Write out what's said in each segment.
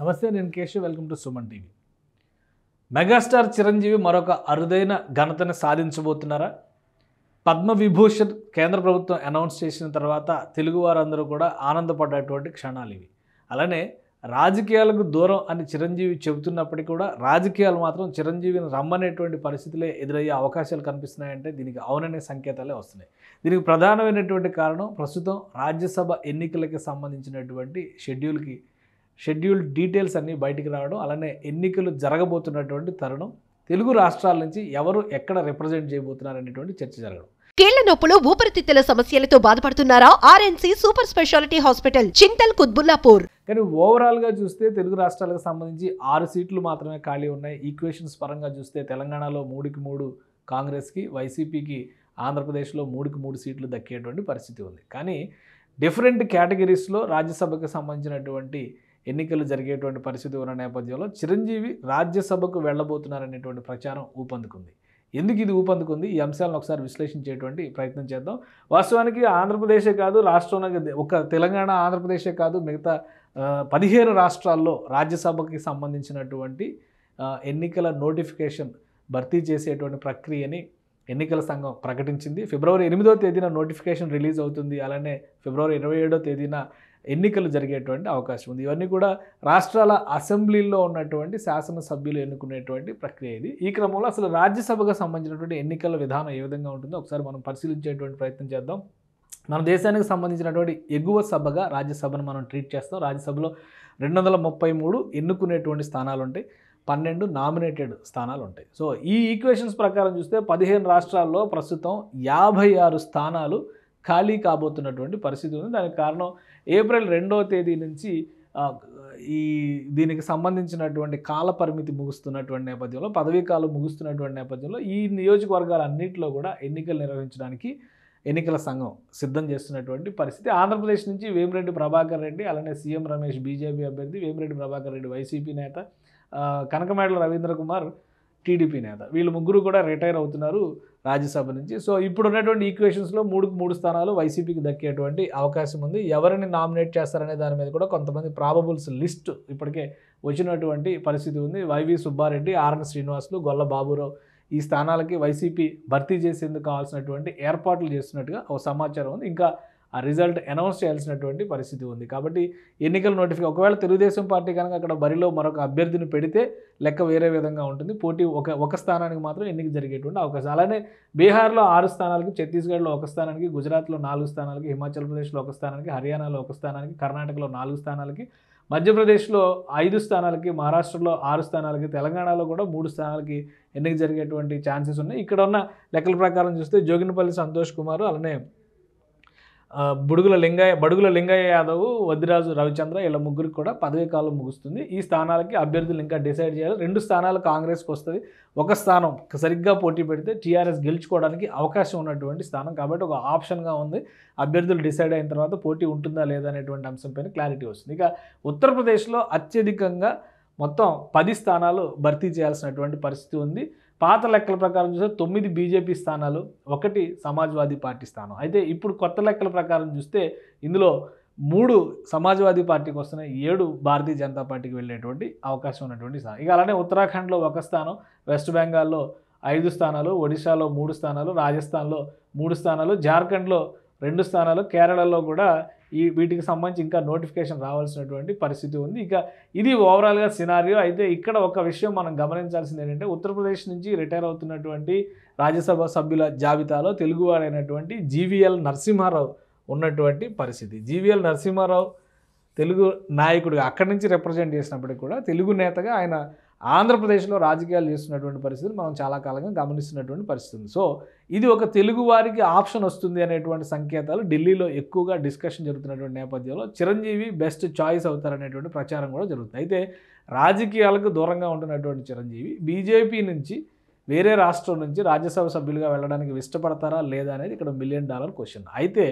నమస్తే, నేను Keshav. Welcome to Suman TV. Megastar Chiranjeevi మరొక అరుదైన ఘనతను సాధించబోతున్నారా? పద్మవిభూషణ్ కేంద్ర ప్రభుత్వం అనౌన్స్ చేసిన తర్వాత తెలుగు వారందరూ కూడా ఆనందపడ్డటువంటి క్షణాలు ఇవి. అలానే రాజకీయాలకు దూరం అని చిరంజీవి చెబుతున్నప్పటికీ కూడా రాజకీయాలు మాత్రం చిరంజీవిని రమ్మనేటువంటి పరిస్థితులే ఎదురయ్యే అవకాశాలు కనిపిస్తున్నాయంటే దీనికి అవుననే సంకేతాలే వస్తున్నాయి. దీనికి ప్రధానమైనటువంటి కారణం ప్రస్తుతం రాజ్యసభ ఎన్నికలకి సంబంధించినటువంటి షెడ్యూల్ డీటెయిల్స్ అన్నీ బయటికి రావడం, అలానే ఎన్నికలు జరగబోతున్నటువంటి తరుణం, తెలుగు రాష్ట్రాల నుంచి ఎవరు ఎక్కడ రిప్రజెంట్ చేయబోతున్నారు అనేటువంటి చర్చ జరగడం. కీళ్ల నొప్పులు, ఊపిరితిత్తుల సమస్యలతో బాధపడుతున్నారా? RNC super speciality hospital, Chintal, Quthbullapur. కానీ ఓవరాల్గా చూస్తే తెలుగు రాష్ట్రాలకు సంబంధించి 6 సీట్లు మాత్రమే ఖాళీ ఉన్నాయి. ఈక్వేషన్స్ పరంగా చూస్తే తెలంగాణలో 3కి 3 కాంగ్రెస్కి, వైసీపీకి ఆంధ్రప్రదేశ్లో 3కి 3 సీట్లు దక్కేటువంటి పరిస్థితి ఉంది. కానీ డిఫరెంట్ కేటగిరీస్లో రాజ్యసభకు సంబంధించినటువంటి ఎన్నికలు జరిగేటువంటి పరిస్థితి ఉన్న నేపథ్యంలో చిరంజీవి రాజ్యసభకు వెళ్ళబోతున్నారనేటువంటి ప్రచారం ఊపందుకుంది. ఎందుకు ఇది ఊపందుకుంది? ఈ అంశాలను ఒకసారి విశ్లేషించేటువంటి ప్రయత్నం చేద్దాం. వాస్తవానికి ఆంధ్రప్రదేశే కాదు, రాష్ట్రంలో ఒక తెలంగాణ ఆంధ్రప్రదేశే కాదు, మిగతా 15 రాష్ట్రాల్లో రాజ్యసభకి సంబంధించినటువంటి ఎన్నికల నోటిఫికేషన్ భర్తీ చేసేటువంటి ప్రక్రియని ఎన్నికల సంఘం ప్రకటించింది. ఫిబ్రవరి 8వ తేదీన నోటిఫికేషన్ రిలీజ్ అవుతుంది. అలానే ఫిబ్రవరి 27వ తేదీన ఎన్నికలు జరిగేటువంటి అవకాశం ఉంది. ఇవన్నీ కూడా రాష్ట్రాల అసెంబ్లీల్లో ఉన్నటువంటి శాసనసభ్యులు ఎన్నుకునేటువంటి ప్రక్రియ ఇది. ఈ క్రమంలో అసలు రాజ్యసభకు సంబంధించినటువంటి ఎన్నికల విధానం ఏ విధంగా ఉంటుందో ఒకసారి మనం పరిశీలించేటువంటి ప్రయత్నం చేద్దాం. మన దేశానికి సంబంధించినటువంటి ఎగువ సభగా రాజ్యసభను మనం ట్రీట్ చేస్తాం. రాజ్యసభలో 233 ఎన్నుకునేటువంటి స్థానాలు ఉంటాయి, 12 నామినేటెడ్ స్థానాలు ఉంటాయి. సో ఈ ఈక్వేషన్స్ ప్రకారం చూస్తే 15 రాష్ట్రాల్లో ప్రస్తుతం 56 స్థానాలు ఖాళీ కాబోతున్నటువంటి పరిస్థితి ఉంది. దానికి కారణం ఏప్రిల్ 2వ తేదీ నుంచి ఈ దీనికి సంబంధించినటువంటి కాల పరిమితి ముగుస్తున్నటువంటి నేపథ్యంలో, పదవీ కాలం ముగుస్తున్నటువంటి నేపథ్యంలో ఈ నియోజకవర్గాలన్నింటిలో కూడా ఎన్నికలు నిర్వహించడానికి ఎన్నికల సంఘం సిద్ధం చేస్తున్నటువంటి పరిస్థితి. ఆంధ్రప్రదేశ్ నుంచి వేమిరెడ్డి ప్రభాకర్ రెడ్డి, అలానే సీఎం రమేష్ బీజేపీ అభ్యర్థి, వేమిరెడ్డి ప్రభాకర్ రెడ్డి వైసీపీ నేత, కనకమేడల రవీంద్ర కుమార్ టీడీపీ నేత, వీళ్ళు ముగ్గురు కూడా రిటైర్ అవుతున్నారు రాజ్యసభ నుంచి. సో ఇప్పుడు ఉన్నటువంటి ఈక్వేషన్స్లో 3కి 3 స్థానాలు వైసీపీకి దక్కేటువంటి అవకాశం ఉంది. ఎవరిని నామినేట్ చేస్తారనే దాని మీద కూడా కొంతమంది ప్రాబబుల్స్ లిస్ట్ ఇప్పటికే వచ్చినటువంటి పరిస్థితి ఉంది. వైవి సుబ్బారెడ్డి, ఆర్ఎన్ శ్రీనివాసులు, గొల్ల బాబురావు ఈ స్థానాలకి వైసీపీ భర్తీ చేసేందుకు కావాల్సినటువంటి ఏర్పాట్లు చేస్తున్నట్టుగా ఒక సమాచారం ఉంది. ఇంకా ఆ రిజల్ట్ అనౌన్స్ చేయాల్సినటువంటి పరిస్థితి ఉంది. కాబట్టి ఎన్నికల నోటిఫికేషన్ ఒకవేళ తెలుగుదేశం పార్టీ కనుక అక్కడ బరిలో మరొక అభ్యర్థిని పెడితే లెక్క వేరే విధంగా ఉంటుంది. పోటీ ఒక స్థానానికి మాత్రం ఎన్నిక జరిగేటువంటి అవకాశం. అలానే బీహార్లో 6 స్థానాలకు, ఛత్తీస్గఢ్లో 1 స్థానానికి, గుజరాత్లో 4 స్థానాలకి, హిమాచల్ ప్రదేశ్లో 1 స్థానానికి, హర్యానాలో 1 స్థానానికి, కర్ణాటకలో 4 స్థానాలకి, మధ్యప్రదేశ్లో 5 స్థానాలకి, మహారాష్ట్రలో 4 స్థానాలకి, తెలంగాణలో కూడా 3 స్థానాలకి ఎన్నిక జరిగేటువంటి ఛాన్సెస్ ఉన్నాయి. ఇక్కడ ఉన్న లెక్కల ప్రకారం చూస్తే జోగినపల్లి సంతోష్ కుమార్, అలానే బడుగుల లింగయ్య యాదవ్, వద్దిరాజు రవిచంద్ర, ఇలా ముగ్గురికి కూడా పదవీ కాలం ముగుస్తుంది. ఈ స్థానాలకి అభ్యర్థులు ఇంకా డిసైడ్ చేయాలి. 2 స్థానాలు కాంగ్రెస్కి వస్తుంది. 1 స్థానం సరిగ్గా పోటీ పెడితే టీఆర్ఎస్ గెలుచుకోవడానికి అవకాశం ఉన్నటువంటి స్థానం కాబట్టి ఒక ఆప్షన్గా ఉంది. అభ్యర్థులు డిసైడ్ అయిన తర్వాత పోటీ ఉంటుందా లేదా అనేటువంటి అంశంపైన క్లారిటీ వస్తుంది. ఇక ఉత్తరప్రదేశ్లో అత్యధికంగా మొత్తం 10 స్థానాలు భర్తీ చేయాల్సినటువంటి పరిస్థితి ఉంది. పాత లెక్కల ప్రకారం చూస్తే 9 బీజేపీ స్థానాలు, 1 సమాజ్వాదీ పార్టీ స్థానం. అయితే ఇప్పుడు కొత్త లెక్కల ప్రకారం చూస్తే ఇందులో 3 సమాజ్వాదీ పార్టీకి వస్తున్నాయి, 7 భారతీయ జనతా పార్టీకి వెళ్ళేటువంటి అవకాశం ఉన్నటువంటి స్థానం. ఇక అలానే ఉత్తరాఖండ్లో 1 స్థానం, వెస్ట్ బెంగాల్లో 5 స్థానాలు, ఒడిశాలో 3 స్థానాలు, రాజస్థాన్లో 3 స్థానాలు, జార్ఖండ్లో 2 స్థానాలు, కేరళలో కూడా వీటికి సంబంధించి ఇంకా నోటిఫికేషన్ రావాల్సినటువంటి పరిస్థితి ఉంది. ఇక ఇది ఓవరాల్గా సినారియో. అయితే ఇక్కడ ఒక విషయం మనం గమనించాల్సింది ఏంటంటే ఉత్తరప్రదేశ్ నుంచి రిటైర్ అవుతున్నటువంటి రాజ్యసభ సభ్యుల జాబితాలో తెలుగువాడైనటువంటి జీవీఎల్ నరసింహారావు ఉన్నటువంటి పరిస్థితి. జీవీఎల్ నరసింహారావు తెలుగు నాయకుడిగా అక్కడి నుంచి రిప్రజెంట్ చేసినప్పటికీ కూడా తెలుగు నేతగా ఆయన ఆంధ్రప్రదేశ్లో రాజకీయాలు చేస్తున్నటువంటి పరిస్థితిని మనం చాలా కాలంగా గమనిస్తున్నటువంటి పరిస్థితి ఉంది. సో ఇది ఒక తెలుగు వారికి ఆప్షన్ వస్తుంది అనేటువంటి సంకేతాలు ఢిల్లీలో ఎక్కువగా డిస్కషన్ జరుగుతున్నటువంటి నేపథ్యంలో చిరంజీవి బెస్ట్ చాయిస్ అవుతారనేటువంటి ప్రచారం కూడా జరుగుతుంది. అయితే రాజకీయాలకు దూరంగా ఉంటున్నటువంటి చిరంజీవి బీజేపీ నుంచి వేరే రాష్ట్రం నుంచి రాజ్యసభ సభ్యులుగా వెళ్ళడానికి ఇష్టపడతారా లేదా అనేది ఇక్కడ $1 మిలియన్ క్వశ్చన్. అయితే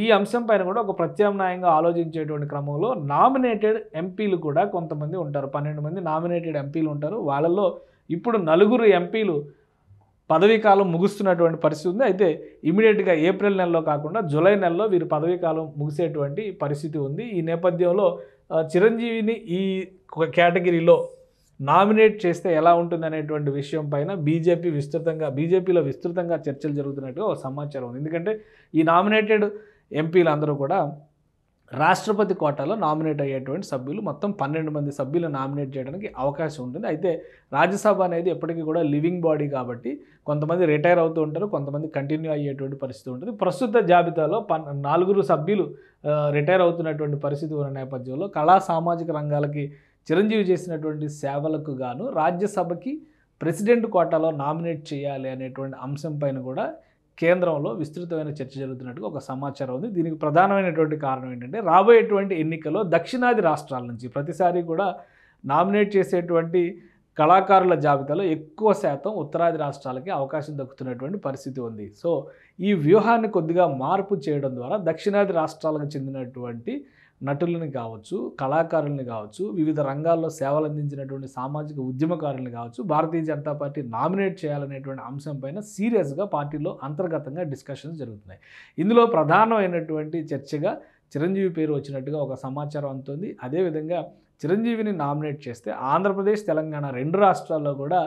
ఈ అంశం పైన కూడా ఒక ప్రత్యామ్నాయంగా ఆలోచించేటువంటి క్రమంలో నామినేటెడ్ ఎంపీలు కూడా కొంతమంది ఉంటారు. 12 మంది నామినేటెడ్ ఎంపీలు ఉంటారు. వాళ్ళలో ఇప్పుడు 4 ఎంపీలు పదవీకాలం ముగుస్తున్నటువంటి పరిస్థితి ఉంది. అయితే ఇమీడియట్గా ఏప్రిల్ నెలలో కాకుండా జూలై నెలలో వీరు పదవీకాలం ముగిసేటువంటి పరిస్థితి ఉంది. ఈ నేపథ్యంలో చిరంజీవిని ఈ కేటగిరీలో నామినేట్ చేస్తే ఎలా ఉంటుంది అనేటువంటి విషయం పైన బీజేపీలో విస్తృతంగా చర్చలు జరుగుతున్నట్టుగా సమాచారం ఉంది. ఎందుకంటే ఈ నామినేటెడ్ ఎంపీలందరూ కూడా రాష్ట్రపతి కోటాలో నామినేట్ అయ్యేటువంటి సభ్యులు, మొత్తం 12 మంది సభ్యులు నామినేట్ చేయడానికి అవకాశం ఉంటుంది. అయితే రాజ్యసభ అనేది ఎప్పటికీ కూడా లివింగ్ బాడీ కాబట్టి కొంతమంది రిటైర్ అవుతూ ఉంటారు, కొంతమంది కంటిన్యూ అయ్యేటువంటి పరిస్థితి ఉంటుంది. ప్రస్తుత జాబితాలో 4 సభ్యులు రిటైర్ అవుతున్నటువంటి పరిస్థితి ఉన్న నేపథ్యంలో కళా సామాజిక రంగాలకి చిరంజీవి చేసినటువంటి సేవలకు గాను రాజ్యసభకి ప్రెసిడెంట్ కోటాలో నామినేట్ చేయాలి అనేటువంటి అంశం పైన కూడా కేంద్రంలో విస్తృతమైన చర్చ జరుగుతున్నట్టుగా ఒక సమాచారం ఉంది. దీనికి ప్రధానమైనటువంటి కారణం ఏంటంటే రాబోయేటువంటి ఎన్నికల్లో దక్షిణాది రాష్ట్రాల నుంచి ప్రతిసారి కూడా నామినేట్ చేసేటువంటి కళాకారుల జాబితాలో ఎక్కువ శాతం ఉత్తరాది రాష్ట్రాలకి అవకాశం దక్కుతున్నటువంటి పరిస్థితి ఉంది. సో ఈ వ్యూహాన్ని కొద్దిగా మార్పు చేయడం ద్వారా దక్షిణాది రాష్ట్రాలకు చెందినటువంటి నటులను కావచ్చు, కళాకారులను కావచ్చు, వివిధ రంగాల్లో సేవలు అందించినటువంటి సామాజిక ఉద్యమకారులను కావచ్చు భారతీయ జనతా పార్టీ నామినేట్ చేయాలనేటువంటి అంశం పైన సీరియస్గా పార్టీలో అంతర్గతంగా డిస్కషన్స్ జరుగుతున్నాయి. ఇందులో ప్రధానమైనటువంటి చర్చగా చిరంజీవి పేరు వచ్చినట్టుగా ఒక సమాచారం అందుతుంది. అదేవిధంగా చిరంజీవిని నామినేట్ చేస్తే ఆంధ్రప్రదేశ్, తెలంగాణ 2 రాష్ట్రాల్లో కూడా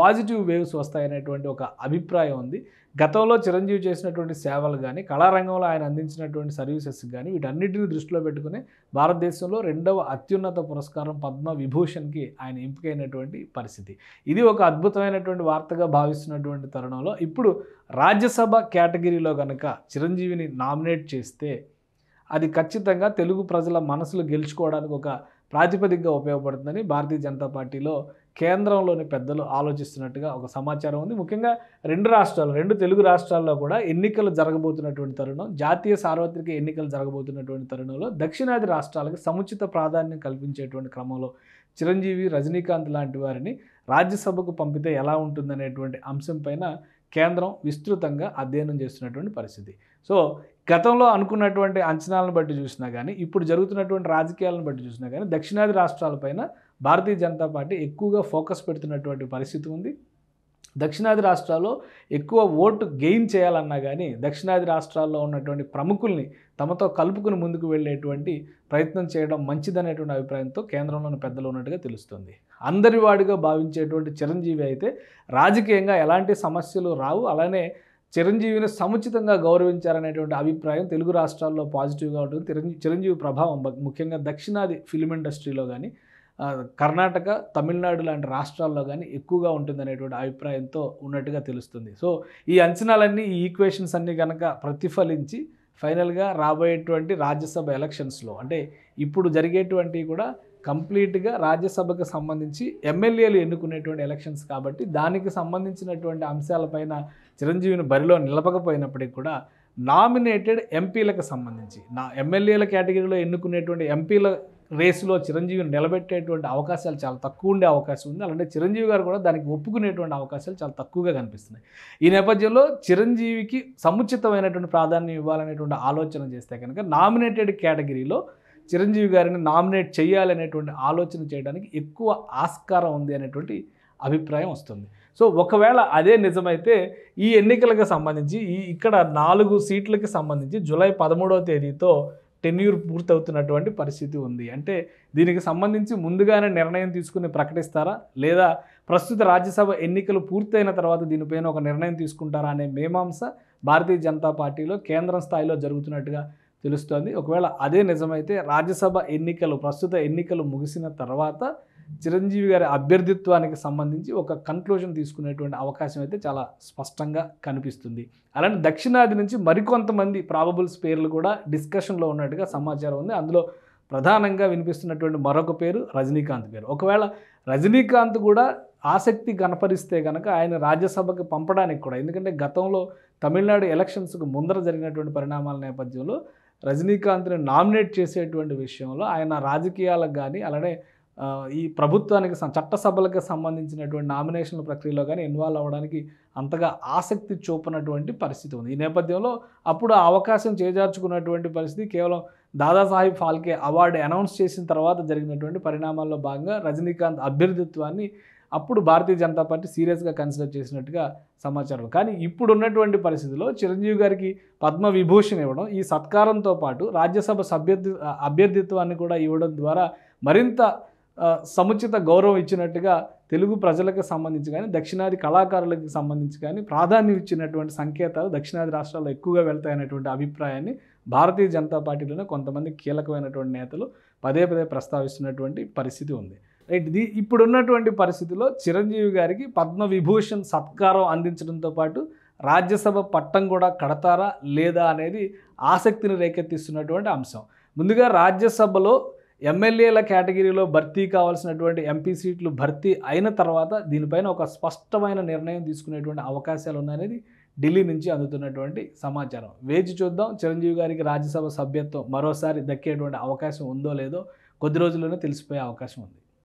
పాజిటివ్ వేవ్స్ వస్తాయనేటువంటి ఒక అభిప్రాయం ఉంది. గతంలో చిరంజీవి చేసినటువంటి సేవలు కానీ, కళారంగంలో ఆయన అందించినటువంటి సర్వీసెస్ కానీ వీటన్నిటిని దృష్టిలో పెట్టుకుని భారతదేశంలో 2వ అత్యున్నత పురస్కారం పద్మ విభూషణ్కి ఆయన ఎంపికైనటువంటి పరిస్థితి. ఇది ఒక అద్భుతమైనటువంటి వార్తగా భావిస్తున్నటువంటి తరుణంలో ఇప్పుడు రాజ్యసభ కేటగిరీలో కనుక చిరంజీవిని నామినేట్ చేస్తే అది ఖచ్చితంగా తెలుగు ప్రజల మనసులు గెలుచుకోవడానికి ఒక ప్రాతిపదికగా ఉపయోగపడుతుందని భారతీయ జనతా పార్టీలో కేంద్రంలోని పెద్దలు ఆలోచిస్తున్నట్టుగా ఒక సమాచారం ఉంది. ముఖ్యంగా 2 తెలుగు రాష్ట్రాల్లో కూడా ఎన్నికలు జరగబోతున్నటువంటి తరుణం, జాతీయ సార్వత్రిక ఎన్నికలు జరగబోతున్నటువంటి తరుణంలో దక్షిణాది రాష్ట్రాలకు సముచిత ప్రాధాన్యం కల్పించేటువంటి క్రమంలో చిరంజీవి, రజనీకాంత్ లాంటి వారిని రాజ్యసభకు పంపితే ఎలా ఉంటుందనేటువంటి అంశం పైన కేంద్రం విస్తృతంగా అధ్యయనం చేస్తున్నటువంటి పరిస్థితి. సో గతంలో అనుకున్నటువంటి అంచనాలను బట్టి చూసినా కానీ, ఇప్పుడు జరుగుతున్నటువంటి రాజకీయాలను బట్టి చూసినా కానీ దక్షిణాది రాష్ట్రాలపైన భారతీయ జనతా పార్టీ ఎక్కువగా ఫోకస్ పెడుతున్నటువంటి పరిస్థితి ఉంది. దక్షిణాది రాష్ట్రాల్లో ఎక్కువ ఓటు గెయిన్ చేయాలన్నా కానీ దక్షిణాది రాష్ట్రాల్లో ఉన్నటువంటి ప్రముఖుల్ని తమతో కలుపుకుని ముందుకు వెళ్ళేటువంటి ప్రయత్నం చేయడం మంచిదనేటువంటి అభిప్రాయంతో కేంద్రంలోని పెద్దలు ఉన్నట్టుగా తెలుస్తుంది. అందరి వాడిగా భావించేటువంటి చిరంజీవి అయితే రాజకీయంగా ఎలాంటి సమస్యలు రావు. అలానే చిరంజీవిని సముచితంగా గౌరవించారనేటువంటి అభిప్రాయం తెలుగు రాష్ట్రాల్లో పాజిటివ్గా ఉంటుంది. చిరంజీవి ప్రభావం ముఖ్యంగా దక్షిణాది ఫిలిం ఇండస్ట్రీలో కానీ, కర్ణాటక, తమిళనాడు లాంటి రాష్ట్రాల్లో కానీ ఎక్కువగా ఉంటుందనేటువంటి అభిప్రాయంతో ఉన్నట్టుగా తెలుస్తుంది. సో ఈ అంచనాలన్నీ, ఈ ఈక్వేషన్స్ అన్నీ కనుక ప్రతిఫలించి ఫైనల్గా రాబోయేటువంటి రాజ్యసభ ఎలక్షన్స్లో, అంటే ఇప్పుడు జరిగేటువంటి కూడా కంప్లీట్గా రాజ్యసభకు సంబంధించి ఎమ్మెల్యేలు ఎన్నుకునేటువంటి ఎలక్షన్స్ కాబట్టి దానికి సంబంధించినటువంటి అంశాలపైన చిరంజీవిని బరిలో నిలపకపోయినప్పటికీ కూడా నామినేటెడ్ ఎంపీలకు సంబంధించి ఎమ్మెల్యేల కేటగిరీలో ఎన్నుకునేటువంటి ఎంపీల రేసులో చిరంజీవిని నిలబెట్టేటువంటి అవకాశాలు చాలా తక్కువ ఉండే అవకాశం ఉంది. అలాంటి చిరంజీవి గారు కూడా దానికి ఒప్పుకునేటువంటి అవకాశాలు చాలా తక్కువగా కనిపిస్తున్నాయి. ఈ నేపథ్యంలో చిరంజీవికి సముచితమైనటువంటి ప్రాధాన్యం ఇవ్వాలనేటువంటి ఆలోచన చేస్తే కనుక నామినేటెడ్ కేటగిరీలో చిరంజీవి గారిని నామినేట్ చేయాలనేటువంటి ఆలోచన చేయడానికి ఎక్కువ ఆస్కారం ఉంది అనేటువంటి అభిప్రాయం వస్తుంది. సో ఒకవేళ అదే నిజమైతే ఈ ఎన్నికలకు సంబంధించి ఇక్కడ 4 సీట్లకి సంబంధించి జూలై 13వ తేదీతో టెన్యూర్ పూర్తవుతున్నటువంటి పరిస్థితి ఉంది. అంటే దీనికి సంబంధించి ముందుగానే నిర్ణయం తీసుకుని ప్రకటిస్తారా, లేదా ప్రస్తుత రాజ్యసభ ఎన్నికలు పూర్తయిన తర్వాత దీనిపైన ఒక నిర్ణయం తీసుకుంటారా అనే మీమాంస భారతీయ జనతా పార్టీలో కేంద్రం స్థాయిలో జరుగుతున్నట్టుగా తెలుస్తోంది. ఒకవేళ అదే నిజమైతే రాజ్యసభ ఎన్నికలు, ప్రస్తుత ఎన్నికలు ముగిసిన తర్వాత చిరంజీవి గారి అభ్యర్థిత్వానికి సంబంధించి ఒక కన్క్లూజన్ తీసుకునేటువంటి అవకాశం అయితే చాలా స్పష్టంగా కనిపిస్తుంది. అలానే దక్షిణాది నుంచి మరికొంతమంది ప్రాబబుల్స్ పేర్లు కూడా డిస్కషన్లో ఉన్నట్టుగా సమాచారం ఉంది. అందులో ప్రధానంగా వినిపిస్తున్నటువంటి మరొక పేరు రజనీకాంత్ పేరు. ఒకవేళ రజనీకాంత్ కూడా ఆసక్తి కనపరిస్తే కనుక ఆయన రాజ్యసభకి పంపడానికి కూడా, ఎందుకంటే గతంలో తమిళనాడు ఎలక్షన్స్కు ముందర జరిగినటువంటి పరిణామాల నేపథ్యంలో రజనీకాంత్ని నామినేట్ చేసేటువంటి విషయంలో ఆయన రాజకీయాలకు కానీ, అలానే ఈ ప్రభుత్వానికి చట్టసభలకు సంబంధించినటువంటి నామినేషన్ల ప్రక్రియలో కానీ ఇన్వాల్వ్ అవ్వడానికి అంతగా ఆసక్తి చూపనటువంటి పరిస్థితి ఉంది. ఈ నేపథ్యంలో అప్పుడు అవకాశం చేజార్చుకున్నటువంటి పరిస్థితి కేవలం దాదాసాహెబ్ ఫాల్కే అవార్డు అనౌన్స్ చేసిన తర్వాత జరిగినటువంటి పరిణామాల్లో భాగంగా రజనీకాంత్ అభ్యర్థిత్వాన్ని అప్పుడు భారతీయ జనతా పార్టీ సీరియస్గా కన్సిడర్ చేసినట్టుగా సమాచారం. కానీ ఇప్పుడు ఉన్నటువంటి పరిస్థితిలో చిరంజీవి గారికి పద్మవిభూషణ్ ఇవ్వడం, ఈ సత్కారంతో పాటు రాజ్యసభ అభ్యర్థిత్వాన్ని కూడా ఇవ్వడం ద్వారా మరింత సముచిత గౌరవం ఇచ్చినట్టుగా తెలుగు ప్రజలకు సంబంధించి కానీ దక్షిణాది కళాకారులకు సంబంధించి కానీ ప్రాధాన్యం ఇచ్చినటువంటి సంకేతాలు దక్షిణాది రాష్ట్రాల్లో ఎక్కువగా వెళ్తాయనేటువంటి అభిప్రాయాన్ని భారతీయ జనతా పార్టీలోనే కొంతమంది కీలకమైనటువంటి నేతలు పదే పదే ప్రస్తావిస్తున్నటువంటి పరిస్థితి ఉంది. రైట్, ఇది ఇప్పుడున్నటువంటి పరిస్థితిలో చిరంజీవి గారికి పద్మవిభూషణ్ సత్కారం అందించడంతో పాటు రాజ్యసభ పట్టం కూడా కడతారా లేదా అనేది ఆసక్తిని రేకెత్తిస్తున్నటువంటి అంశం. ముందుగా రాజ్యసభలో ఎమ్మెల్యేల కేటగిరీలో భర్తీ కావాల్సినటువంటి ఎంపీ సీట్లు భర్తీ అయిన తర్వాత దీనిపైన ఒక స్పష్టమైన నిర్ణయం తీసుకునేటువంటి అవకాశాలు ఉన్నాయనేది ఢిల్లీ నుంచి అందుతున్నటువంటి సమాచారం. వేచి చూద్దాం, చిరంజీవి గారికి రాజ్యసభ సభ్యత్వం మరోసారి దక్కేటువంటి అవకాశం ఉందో లేదో కొద్ది రోజుల్లోనే తెలిసిపోయే అవకాశం ఉంది.